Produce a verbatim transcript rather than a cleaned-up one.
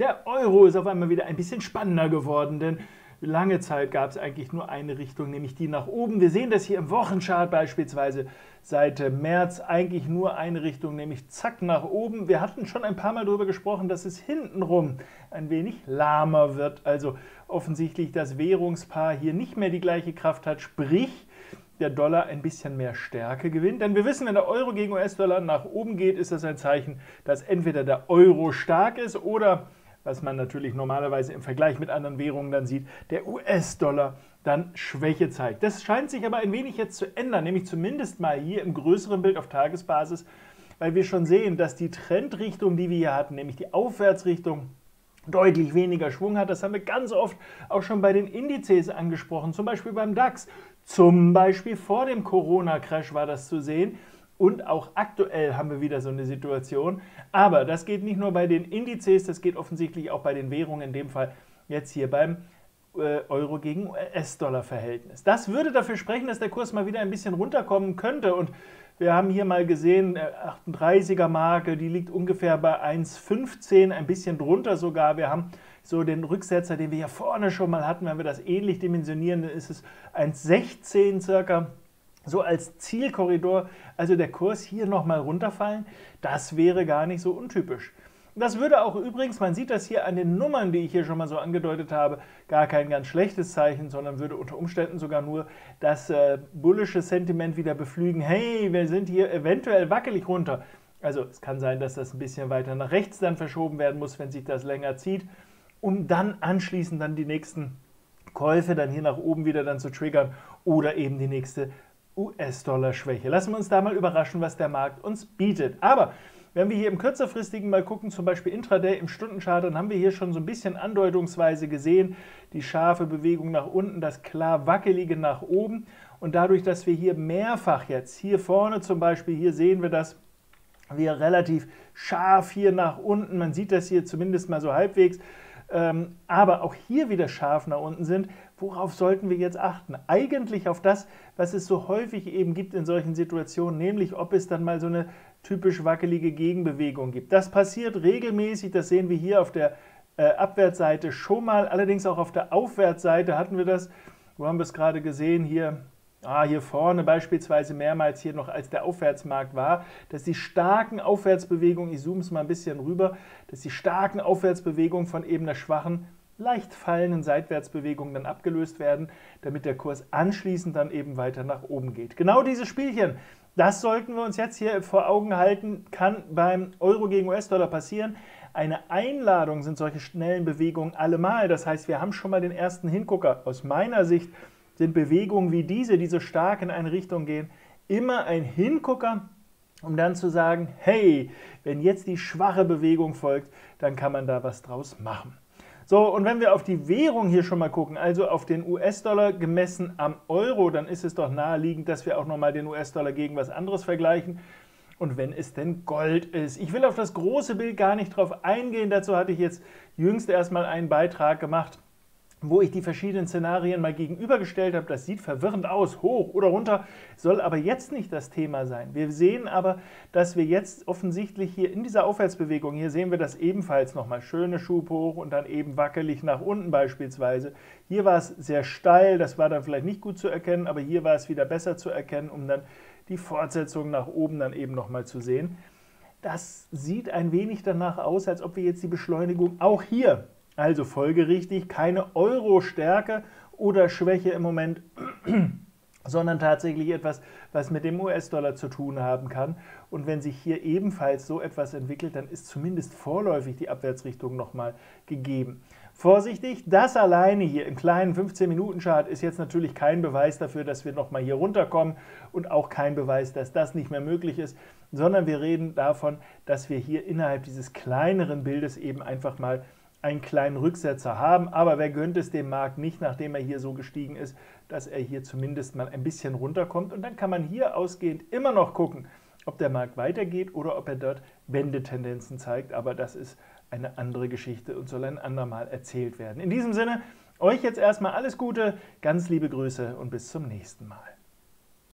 Der Euro ist auf einmal wieder ein bisschen spannender geworden, denn lange Zeit gab es eigentlich nur eine Richtung, nämlich die nach oben. Wir sehen das hier im Wochenchart beispielsweise seit März eigentlich nur eine Richtung, nämlich zack nach oben. Wir hatten schon ein paar Mal darüber gesprochen, dass es hintenrum ein wenig lahmer wird. Also offensichtlich das Währungspaar hier nicht mehr die gleiche Kraft hat, sprich der Dollar ein bisschen mehr Stärke gewinnt. Denn wir wissen, wenn der Euro gegen U S-Dollar nach oben geht, ist das ein Zeichen, dass entweder der Euro stark ist oder, was man natürlich normalerweise im Vergleich mit anderen Währungen dann sieht, der U S-Dollar dann Schwäche zeigt. Das scheint sich aber ein wenig jetzt zu ändern, nämlich zumindest mal hier im größeren Bild auf Tagesbasis, weil wir schon sehen, dass die Trendrichtung, die wir hier hatten, nämlich die Aufwärtsrichtung, deutlich weniger Schwung hat. Das haben wir ganz oft auch schon bei den Indizes angesprochen, zum Beispiel beim DAX. Zum Beispiel vor dem Corona-Crash war das zu sehen. Und auch aktuell haben wir wieder so eine Situation. Aber das geht nicht nur bei den Indizes, das geht offensichtlich auch bei den Währungen, in dem Fall jetzt hier beim Euro gegen U S-Dollar-Verhältnis. Das würde dafür sprechen, dass der Kurs mal wieder ein bisschen runterkommen könnte. Und wir haben hier mal gesehen, achtunddreißiger-Marke, die liegt ungefähr bei eins Komma fünfzehn, ein bisschen drunter sogar. Wir haben so den Rücksetzer, den wir hier vorne schon mal hatten, wenn wir das ähnlich dimensionieren, dann ist es eins Komma sechzehn circa. So als Zielkorridor, also der Kurs hier nochmal runterfallen, das wäre gar nicht so untypisch. Das würde auch übrigens, man sieht das hier an den Nummern, die ich hier schon mal so angedeutet habe, gar kein ganz schlechtes Zeichen, sondern würde unter Umständen sogar nur das äh, bullische Sentiment wieder beflügen, hey, wir sind hier eventuell wackelig runter. Also es kann sein, dass das ein bisschen weiter nach rechts dann verschoben werden muss, wenn sich das länger zieht, um dann anschließend dann die nächsten Käufe dann hier nach oben wieder dann zu triggern oder eben die nächste U S-Dollar-Schwäche. Lassen wir uns da mal überraschen, was der Markt uns bietet. Aber wenn wir hier im kürzerfristigen mal gucken, zum Beispiel Intraday im Stundenchart, dann haben wir hier schon so ein bisschen andeutungsweise gesehen, die scharfe Bewegung nach unten, das klar wackelige nach oben. Und dadurch, dass wir hier mehrfach jetzt, hier vorne zum Beispiel, hier sehen wir das, wir relativ scharf hier nach unten, man sieht das hier zumindest mal so halbwegs, ähm, aber auch hier wieder scharf nach unten sind. Worauf sollten wir jetzt achten? Eigentlich auf das, was es so häufig eben gibt in solchen Situationen, nämlich ob es dann mal so eine typisch wackelige Gegenbewegung gibt. Das passiert regelmäßig, das sehen wir hier auf der äh, Abwärtsseite schon mal, allerdings auch auf der Aufwärtsseite hatten wir das, wo haben wir es gerade gesehen, hier, ah, hier vorne beispielsweise mehrmals hier noch als der Aufwärtsmarkt war, dass die starken Aufwärtsbewegungen, ich zoome es mal ein bisschen rüber, dass die starken Aufwärtsbewegungen von eben der schwachen, leicht fallenden Seitwärtsbewegungen dann abgelöst werden, damit der Kurs anschließend dann eben weiter nach oben geht. Genau dieses Spielchen, das sollten wir uns jetzt hier vor Augen halten, kann beim Euro gegen U S-Dollar passieren. Eine Einladung sind solche schnellen Bewegungen allemal. Das heißt, wir haben schon mal den ersten Hingucker. Aus meiner Sicht sind Bewegungen wie diese, die so stark in eine Richtung gehen, immer ein Hingucker, um dann zu sagen, hey, wenn jetzt die schwache Bewegung folgt, dann kann man da was draus machen. So, und wenn wir auf die Währung hier schon mal gucken, also auf den U S-Dollar gemessen am Euro, dann ist es doch naheliegend, dass wir auch nochmal den U S-Dollar gegen was anderes vergleichen. Und wenn es denn Gold ist. Ich will auf das große Bild gar nicht drauf eingehen. Dazu hatte ich jetzt jüngst erstmal einen Beitrag gemacht, wo ich die verschiedenen Szenarien mal gegenübergestellt habe. Das sieht verwirrend aus, hoch oder runter, soll aber jetzt nicht das Thema sein. Wir sehen aber, dass wir jetzt offensichtlich hier in dieser Aufwärtsbewegung, hier sehen wir das ebenfalls nochmal, schöne Schub hoch und dann eben wackelig nach unten beispielsweise. Hier war es sehr steil, das war dann vielleicht nicht gut zu erkennen, aber hier war es wieder besser zu erkennen, um dann die Fortsetzung nach oben dann eben nochmal zu sehen. Das sieht ein wenig danach aus, als ob wir jetzt die Beschleunigung auch hier, also folgerichtig, keine Euro-Stärke oder Schwäche im Moment, sondern tatsächlich etwas, was mit dem U S-Dollar zu tun haben kann. Und wenn sich hier ebenfalls so etwas entwickelt, dann ist zumindest vorläufig die Abwärtsrichtung nochmal gegeben. Vorsichtig, das alleine hier im kleinen fünfzehn-Minuten-Chart ist jetzt natürlich kein Beweis dafür, dass wir nochmal hier runterkommen und auch kein Beweis, dass das nicht mehr möglich ist, sondern wir reden davon, dass wir hier innerhalb dieses kleineren Bildes eben einfach mal einen kleinen Rücksetzer haben, aber wer gönnt es dem Markt nicht, nachdem er hier so gestiegen ist, dass er hier zumindest mal ein bisschen runterkommt und dann kann man hier ausgehend immer noch gucken, ob der Markt weitergeht oder ob er dort Wendetendenzen zeigt, aber das ist eine andere Geschichte und soll ein andermal erzählt werden. In diesem Sinne, euch jetzt erstmal alles Gute, ganz liebe Grüße und bis zum nächsten Mal.